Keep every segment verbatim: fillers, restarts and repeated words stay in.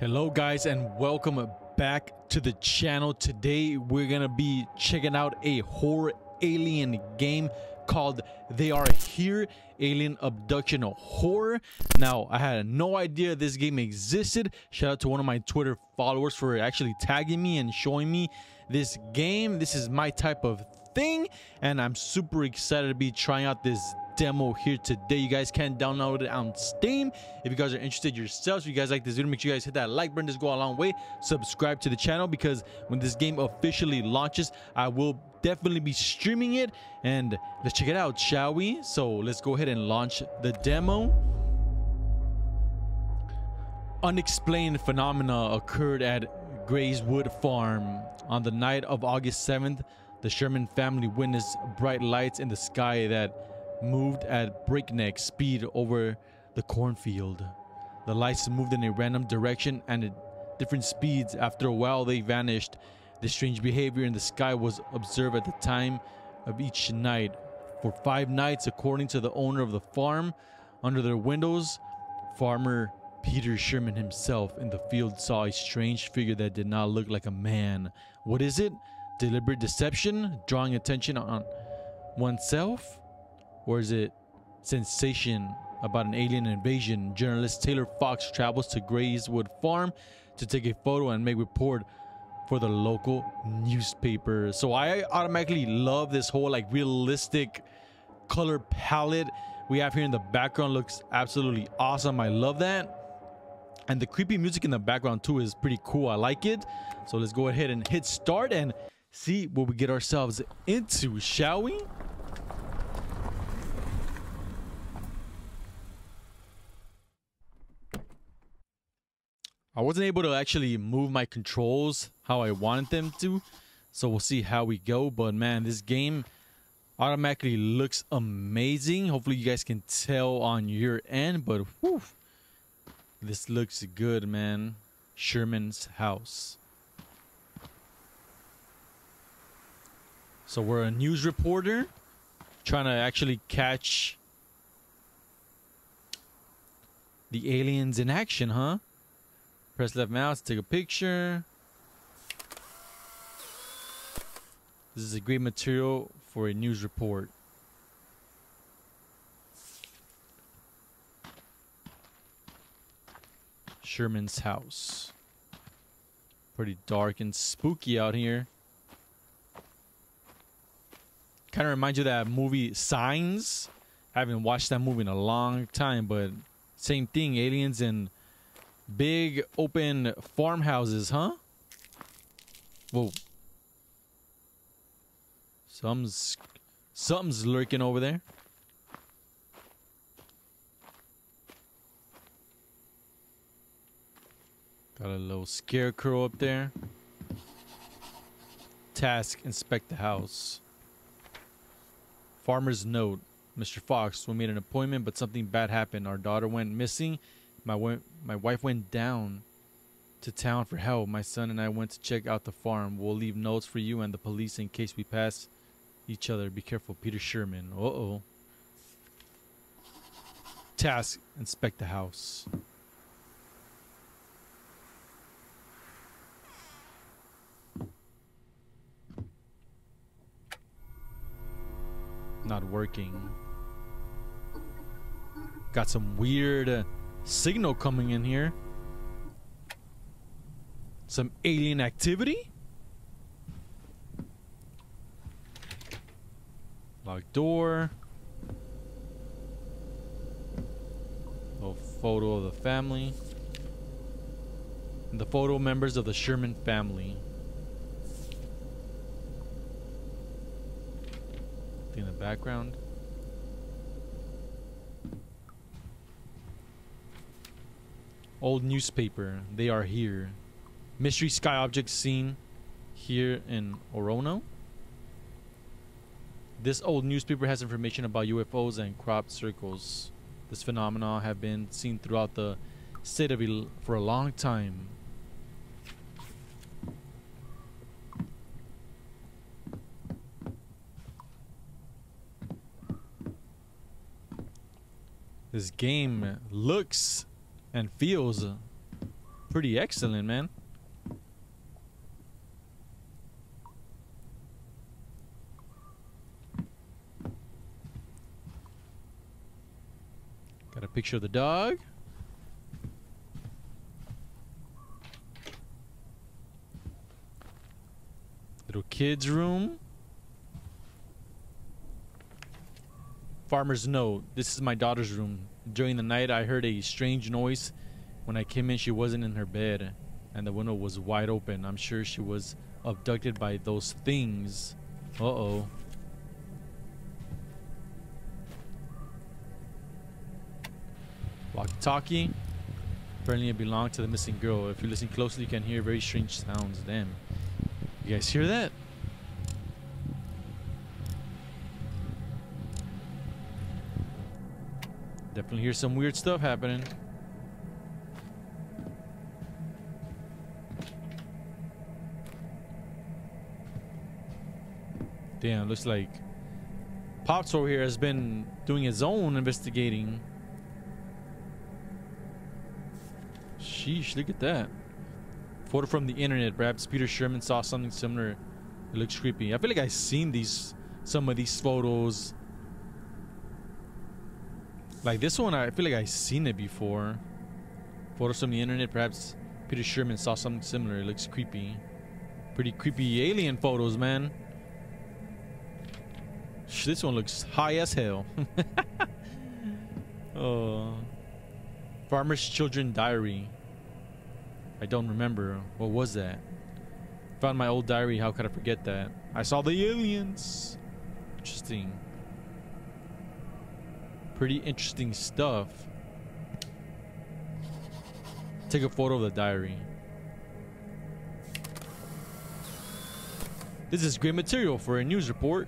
Hello guys, and welcome back to the channel. Today we're gonna be checking out a horror alien game called They Are Here, Alien Abduction Horror. Now I had no idea this game existed. Shout out to one of my Twitter followers for actually tagging me and showing me this game. This is my type of thing, and I'm super excited to be trying out this demo here today. You guys can download it on Steam if you guys are interested yourselves. If you guys like this video, make sure you guys hit that like button. This go a long way. Subscribe to the channel, because when this game officially launches, I will definitely be streaming it. And let's check it out, shall we? So let's go ahead and launch the demo. Unexplained phenomena occurred at Grayswood Farm on the night of August seventh. The Sherman family witnessed bright lights in the sky that moved at breakneck speed over the cornfield. The lights moved in a random direction and at different speeds. After a while, they vanished. The strange behavior in the sky was observed at the time of each night for five nights, according to the owner of the farm. Under their windows, farmer Peter Sherman himself in the field saw a strange figure that did not look like a man. What is it? Deliberate deception? Drawing attention on oneself? Or is it sensation about an alien invasion? Journalist Taylor Fox travels to Grayswood Farm to take a photo and make report for the local newspaper. So I automatically love this whole like realistic color palette we have here in the background. Looks absolutely awesome. I love that. And the creepy music in the background too is pretty cool. I like it. So let's go ahead and hit start and see what we get ourselves into, shall we? I wasn't able to actually move my controls how I wanted them to, so we'll see how we go. But man, this game automatically looks amazing. Hopefully you guys can tell on your end, but whew, this looks good, man. Sherman's house. So we're a news reporter trying to actually catch the aliens in action, huh? Press left mouse, take a picture. This is a great material for a news report. Sherman's house. Pretty dark and spooky out here. Kind of reminds you of that movie Signs. I haven't watched that movie in a long time, but same thing, aliens and big open farmhouses, huh? Whoa. Something's, something's lurking over there. Got a little scarecrow up there. Task, inspect the house. Farmer's note. Mister Fox, we made an appointment, but something bad happened. Our daughter went missing. My, my wife went down to town for help. My son and I went to check out the farm. We'll leave notes for you and the police in case we pass each other. Be careful, Peter Sherman. Uh-oh. Task, inspect the house. Not working. Got some weird... Uh, signal coming in here. Some alien activity. Locked door. Little photo of the family. And the photo members of the Sherman family. In the background. Old newspaper. They are here. Mystery sky objects seen here in Orono. This old newspaper has information about U F Os and crop circles. This phenomena have been seen throughout the state of Illinois for a long time. This game looks and feels pretty excellent, man. Got a picture of the dog. Little kids' room. Farmer's note. This is my daughter's room. During the night, I heard a strange noise. When I came in, she wasn't in her bed, and the window was wide open. I'm sure she was abducted by those things. Uh-oh. Walkie-talkie. Apparently, it belonged to the missing girl. If you listen closely, you can hear very strange sounds. Damn. You guys hear that? Definitely hear some weird stuff happening. Damn, looks like Pops over here has been doing his own investigating. Sheesh, look at that. Photo from the internet. Perhaps Peter Sherman saw something similar. It looks creepy. I feel like I've seen these, some of these photos. Like this one, I feel like I've seen it before. Photos from the internet. Perhaps Peter Sherman saw something similar. It looks creepy. Pretty creepy alien photos, man. This one looks high as hell. Oh. Farmer's Children's Diary. I don't remember. What was that? Found my old diary. How could I forget that? I saw the aliens. Interesting. Pretty interesting stuff. Take a photo of the diary. This is great material for a news report.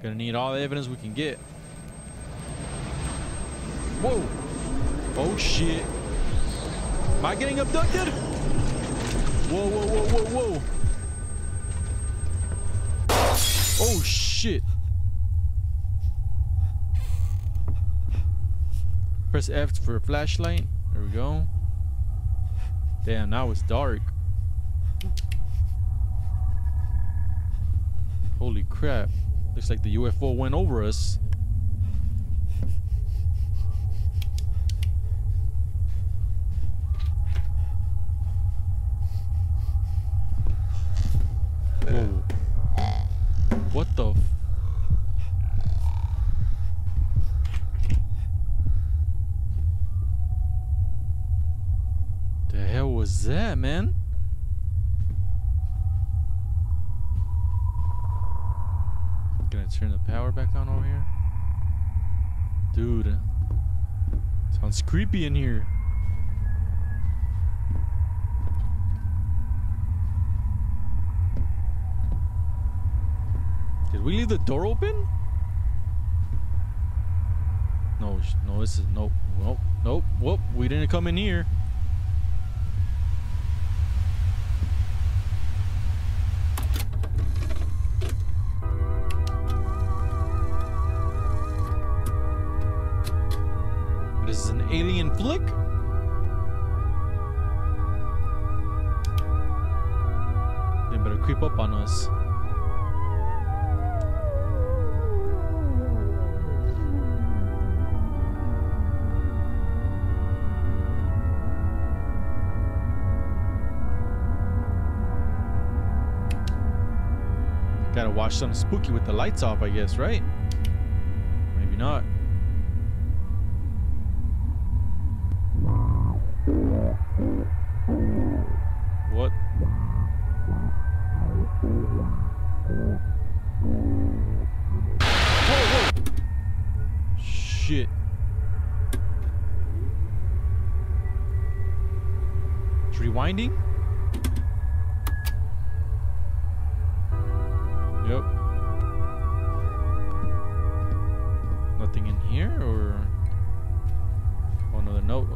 Gonna need all the evidence we can get. Whoa. Oh shit. Am I getting abducted? Whoa, whoa, whoa, whoa, whoa. Oh shit. Press F for a flashlight. There we go. Damn, now it's dark. Holy crap. Looks like the U F O went over us. Whoa. What the f- The hell was that, man? Turn the power back on over here. Dude. Sounds creepy in here. Did we leave the door open? No, no, this is nope. Nope. Nope. Whoop. We didn't come in here. Alien flick? They better creep up on us. Gotta watch something spooky with the lights off, I guess, right? Maybe not. What? Whoa, whoa. Shit. It's rewinding? Yep. Nothing in here or... Oh, another note.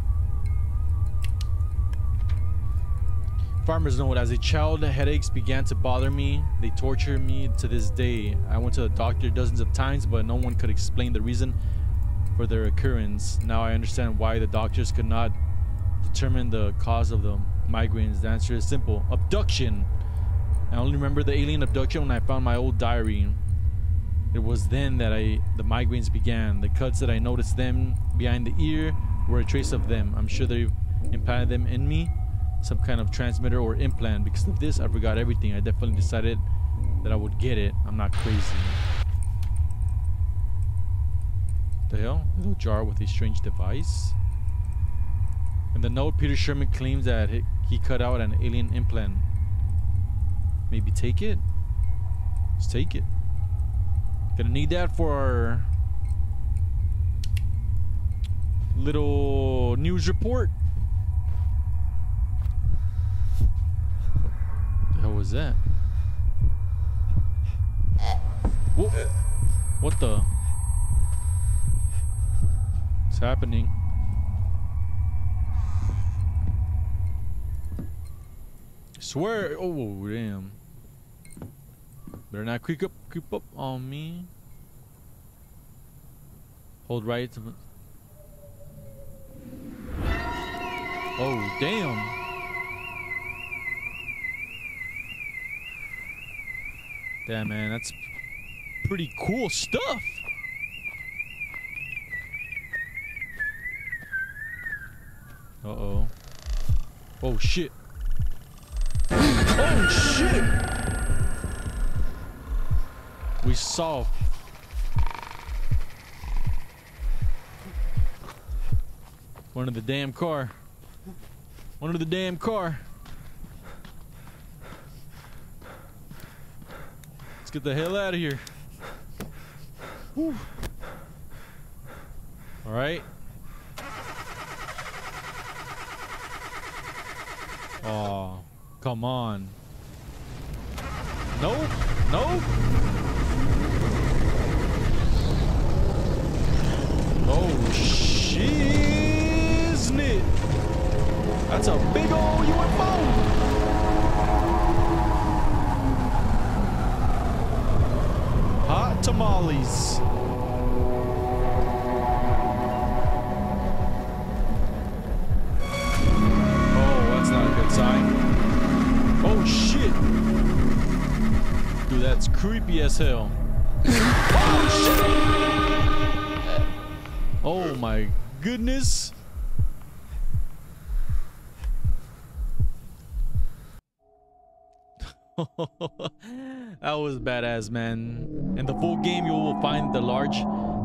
Farmer's note. As a child, headaches began to bother me. They torture me to this day. I went to the doctor dozens of times, but no one could explain the reason for their occurrence. Now I understand why the doctors could not determine the cause of the migraines? The answer is simple: abduction. I only remember the alien abduction when I found my old diary. It was then that I the migraines began. The cuts that I noticed them behind the ear were a trace of them. I'm sure they implanted them in me, some kind of transmitter or implant. Because of this, I forgot everything. I definitely decided that I would get it. I'm not crazy. The hell? A little jar with a strange device. In the note, Peter Sherman claims that he cut out an alien implant. Maybe take it? Let's take it. Gonna need that for our little news report. What the hell was that? Whoa. What the? What's happening? I swear. Oh, damn. Better not creep up, creep up on me. Hold right. Oh, damn. Damn, man, that's pretty cool stuff. Uh-oh. Oh, shit. Oh, shit. We saw one of the damn car. One of the damn car. Let's get the hell out of here. Whew. All right. Oh, come on. Nope. Nope. Oh, shiznit. That's a big old U F O. Hot tamales. Oh, that's not a good sign. Oh, shit. Dude, that's creepy as hell. Oh, shit. Oh my goodness. That was badass, man. In the full game, you will find the large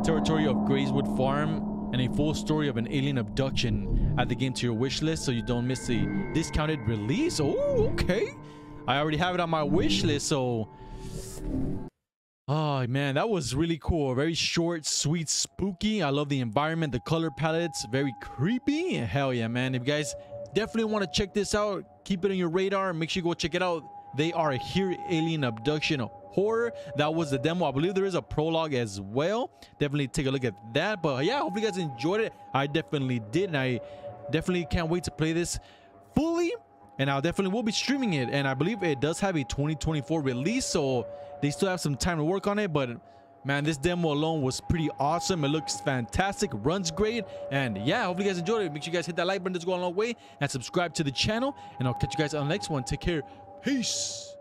territory of Grayswood Farm and a full story of an alien abduction. Add the game to your wish list so you don't miss a discounted release. Oh, okay. I already have it on my wish list, so... Oh man, that was really cool. Very short, sweet, spooky. I love the environment, the color palettes, very creepy. Hell yeah, man. If you guys definitely want to check this out, keep it on your radar. Make sure you go check it out. They Are Here, Alien Abduction Horror. That was the demo. I believe there is a prologue as well. Definitely take a look at that. But yeah, I hope you guys enjoyed it. I definitely did, and I definitely can't wait to play this fully. And I definitely will be streaming it, and I believe it does have a twenty twenty-four release, so they still have some time to work on it. But man, this demo alone was pretty awesome. It looks fantastic, runs great, and yeah, hopefully you guys enjoyed it. Make sure you guys hit that like button, that's going a long way, and subscribe to the channel, and I'll catch you guys on the next one. Take care. Peace.